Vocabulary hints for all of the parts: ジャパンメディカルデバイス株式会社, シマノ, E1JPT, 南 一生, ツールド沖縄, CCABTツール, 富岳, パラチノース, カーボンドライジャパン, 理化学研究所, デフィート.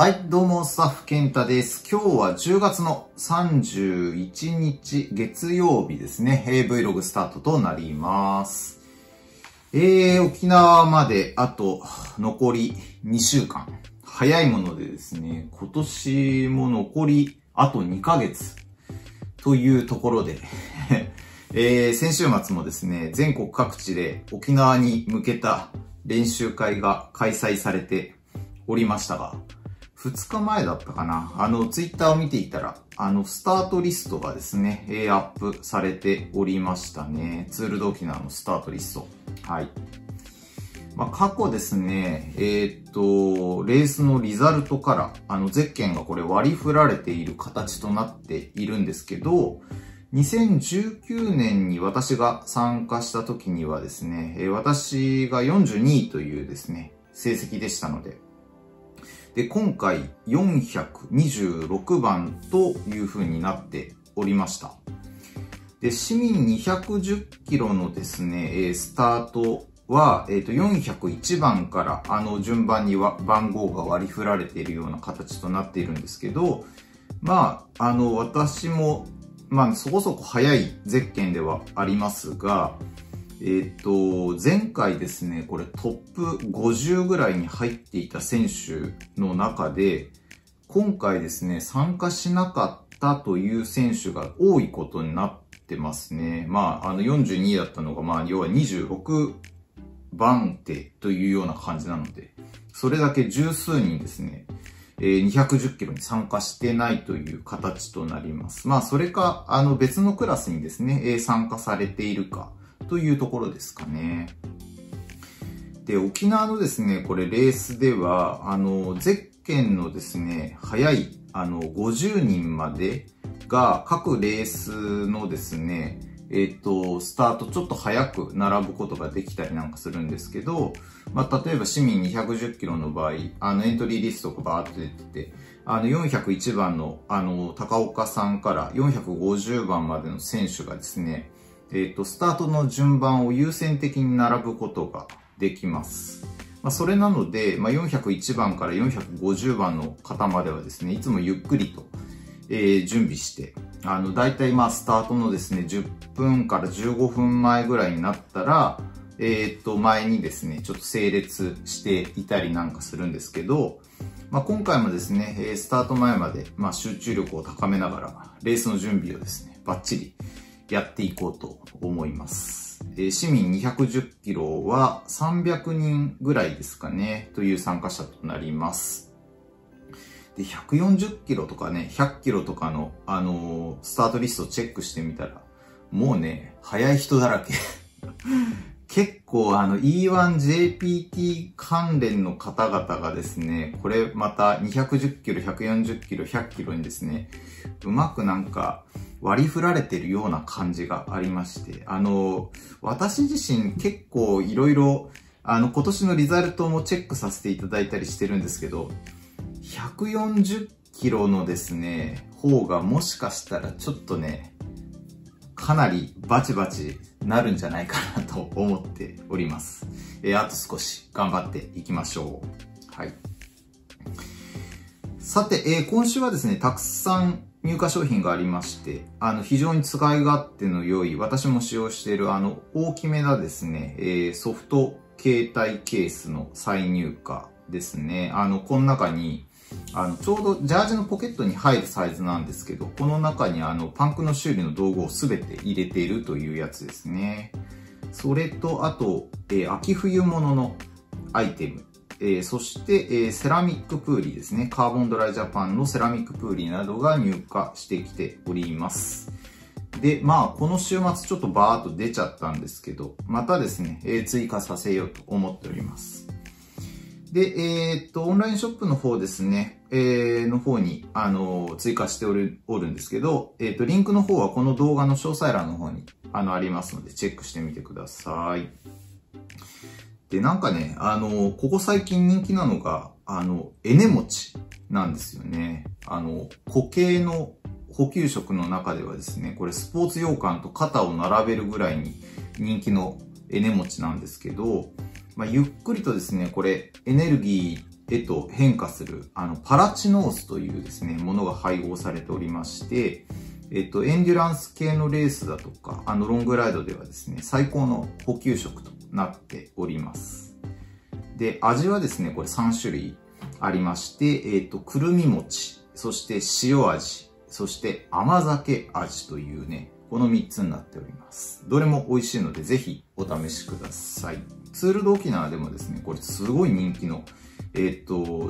はい、どうも、スタッフ健太です。今日は10月の31日月曜日ですね、Vlog スタートとなります。沖縄まであと残り2週間。早いものでですね、今年も残りあと2ヶ月というところで、先週末もですね、全国各地で沖縄に向けた練習会が開催されておりましたが、2日前だったかな。ツイッターを見ていたら、スタートリストがですね、アップされておりましたね。ツールド沖縄のスタートリスト。はい。まあ、過去ですね、レースのリザルトから、ゼッケンがこれ割り振られている形となっているんですけど、2019年に私が参加した時にはですね、私が42位というですね、成績でしたので、で、今回426番という風になっておりました。で、市民210キロのですね、スタートは、401番から順番に番号が割り振られているような形となっているんですけど、まあ、私も、まあ、そこそこ早いゼッケンではありますが、前回ですね、これトップ50ぐらいに入っていた選手の中で、今回ですね、参加しなかったという選手が多いことになってますね。まあ、42位だったのが、まあ、要は26番手というような感じなので、それだけ十数人ですね、210キロに参加してないという形となります。まあ、それか、別のクラスにですね、参加されているか、というところですかね。で、沖縄のですね、これレースでは、ゼッケンのですね、早い、50人までが、各レースのですね、スタートちょっと早く並ぶことができたりなんかするんですけど、まあ、例えば市民210キロの場合、エントリーリストがバーって出てて、401番の、高岡さんから450番までの選手がですね、スタートの順番を優先的に並ぶことができます。まあ、それなので、まあ、401番から450番の方まではですね、いつもゆっくりと、準備して、だいたいまあ、スタートのですね、10分から15分前ぐらいになったら、前にですね、ちょっと整列していたりなんかするんですけど、まあ、今回もですね、スタート前まで、まあ、集中力を高めながら、レースの準備をですね、バッチリ、やっていこうと思います。市民210キロは300人ぐらいですかね、という参加者となります。で、140キロとかね、100キロとかの、スタートリストをチェックしてみたら、もうね、早い人だらけ。結構E1JPT 関連の方々がですね、これまた210キロ、140キロ、100キロにですね、うまくなんか、割り振られてるような感じがありまして、私自身結構いろいろ、今年のリザルトもチェックさせていただいたりしてるんですけど、140キロのですね、方がもしかしたらちょっとね、かなりバチバチなるんじゃないかなと思っております。あと少し頑張っていきましょう。はい。さて、今週はですね、たくさん入荷商品がありまして、非常に使い勝手の良い、私も使用している大きめなですね、ソフト携帯ケースの再入荷ですね。この中に、ちょうどジャージのポケットに入るサイズなんですけど、この中にパンクの修理の道具をすべて入れているというやつですね。それと、あと、秋冬物のアイテム。そして、セラミックプーリーですね。カーボンドライジャパンのセラミックプーリーなどが入荷してきております。で、まあ、この週末ちょっとバーっと出ちゃったんですけど、またですね、追加させようと思っております。で、オンラインショップの方ですね、の方に、追加しておるんですけど、リンクの方はこの動画の詳細欄の方に、ありますので、チェックしてみてください。で、なんかね、ここ最近人気なのが、エネ餅なんですよね。固形の補給食の中ではですね、これスポーツ羊羹と肩を並べるぐらいに人気のエネ餅なんですけど、まあ、ゆっくりとですね、これエネルギ変化するパラチノースというですね、ものが配合されておりまして、エンデュランス系のレースだとか、ロングライドではですね、最高の補給食となっております。で、味はですね、これ3種類ありまして、くるみ餅、そして塩味、そして甘酒味というね、この3つになっております。どれも美味しいので、ぜひお試しください。ツールド沖縄でもですね、これすごい人気の、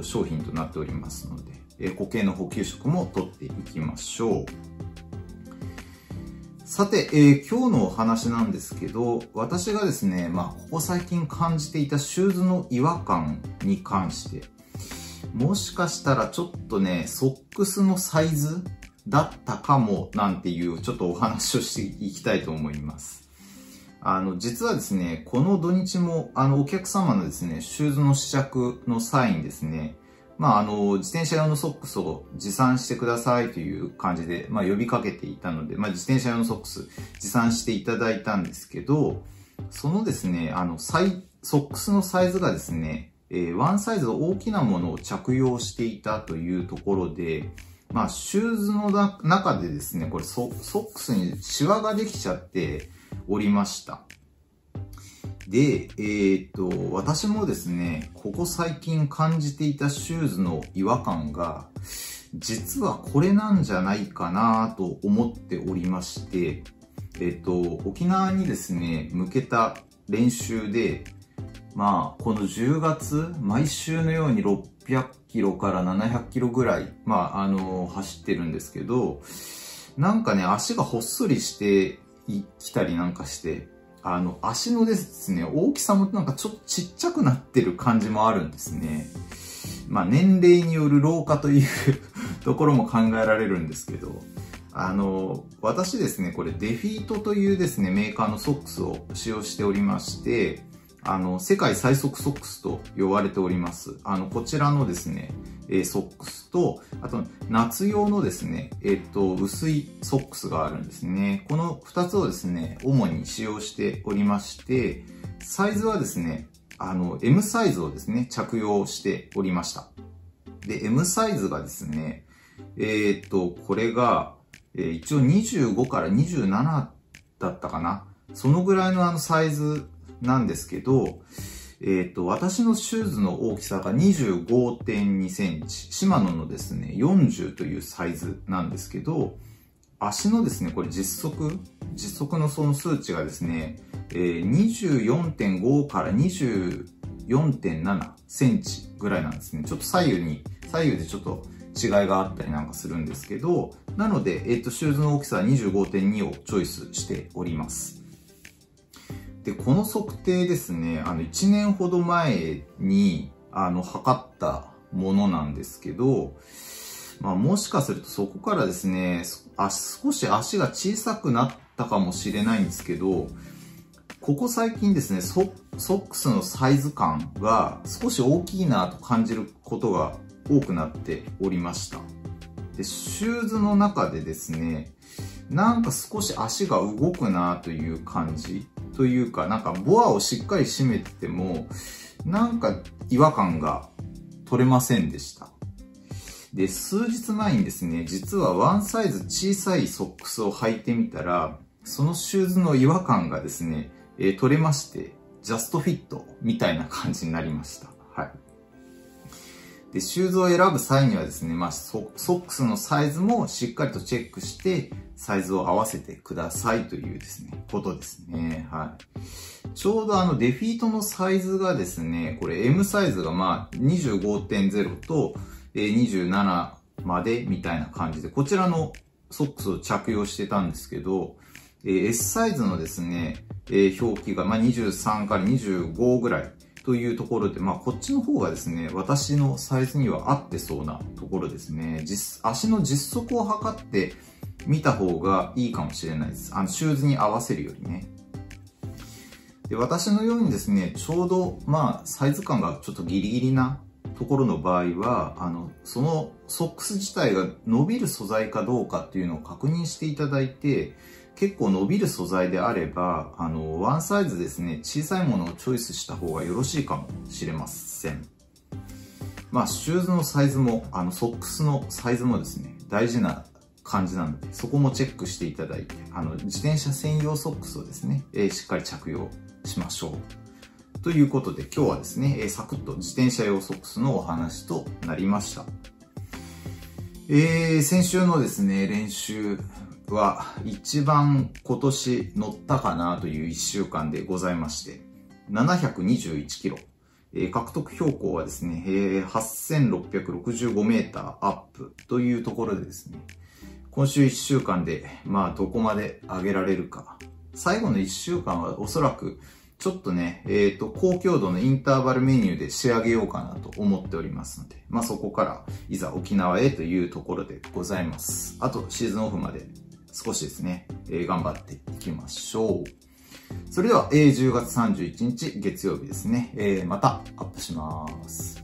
商品となっておりますので、固形の補給食も取っていきましょう。さて、今日のお話なんですけど、私がですね、ここ最近感じていたシューズの違和感に関して、もしかしたらちょっとね、ソックスのサイズだったかもなんていうちょっとお話をしていきたいと思います。実はですね、この土日も、お客様のですね、シューズの試着の際にですね、自転車用のソックスを持参してくださいという感じで、呼びかけていたので、自転車用のソックス持参していただいたんですけど、そのですね、ソックスのサイズがですね、ワンサイズ大きなものを着用していたというところで、シューズの中でですね、これソックスにシワができちゃっておりました。で、私もですね、ここ最近感じていたシューズの違和感が、実はこれなんじゃないかなと思っておりまして、沖縄にですね、向けた練習で、この10月、毎週のように600キロから700キロぐらい、走ってるんですけど、なんかね、足がほっそりしてきたりなんかして、足のですね、大きさもなんかちょっとちっちゃくなってる感じもあるんですね。年齢による老化というところも考えられるんですけど、私ですね、これデフィートというですね、メーカーのソックスを使用しておりまして、世界最速ソックスと呼ばれております。こちらのですね、ソックスと、あと、夏用のですね、薄いソックスがあるんですね。この2つをですね、主に使用しておりまして、サイズはですね、M サイズをですね、着用しておりました。で、M サイズがですね、これが、一応25から27だったかな。そのぐらいのサイズ、なんですけど、私のシューズの大きさが 25.2 センチ、シマノのですね、40というサイズなんですけど、足のですね、これ実測のその数値がですね、24.5 から 24.7 センチぐらいなんですね。ちょっと左右でちょっと違いがあったりなんかするんですけど、なので、シューズの大きさは 25.2 をチョイスしております。で、この測定ですね、1年ほど前に、測ったものなんですけど、もしかするとそこからですね、少し足が小さくなったかもしれないんですけど、ここ最近ですね、ソックスのサイズ感が少し大きいなと感じることが多くなっておりました。で、シューズの中でですね、なんか少し足が動くなという感じというか、なんかボアをしっかり締めてても、なんか違和感が取れませんでした。で、数日前にですね、実はワンサイズ小さいソックスを履いてみたら、そのシューズの違和感がですね、取れまして、ジャストフィットみたいな感じになりました。はい。で、シューズを選ぶ際にはですね、ソックスのサイズもしっかりとチェックして、サイズを合わせてくださいというですね、ことですね。はい。ちょうどデフィートのサイズがですね、これ M サイズが25.0 と27までみたいな感じで、こちらのソックスを着用してたんですけど、S サイズのですね、表記が23から25ぐらい。というところで、こっちの方がですね、私のサイズには合ってそうなところですね。足の実測を測ってみた方がいいかもしれないです。シューズに合わせるよりね。で、私のようにですね、ちょうど、サイズ感がちょっとギリギリなところの場合は、そのソックス自体が伸びる素材かどうかっていうのを確認していただいて、結構伸びる素材であれば、ワンサイズですね、小さいものをチョイスした方がよろしいかもしれません。まあシューズのサイズもソックスのサイズもですね、大事な感じなので、そこもチェックしていただいて、自転車専用ソックスをですね、しっかり着用しましょう。ということで今日はですね、サクッと自転車用ソックスのお話となりました。先週のですね、練習は一番今年乗ったかなという1週間でございまして、721キロ。獲得標高はですね、8665メーターアップというところでですね、今週1週間で、まあどこまで上げられるか。最後の1週間はおそらく、ちょっとね、高強度のインターバルメニューで仕上げようかなと思っておりますので、まあそこからいざ沖縄へというところでございます。あとシーズンオフまで少しですね、頑張っていきましょう。それでは、10月31日月曜日ですね、またアップします。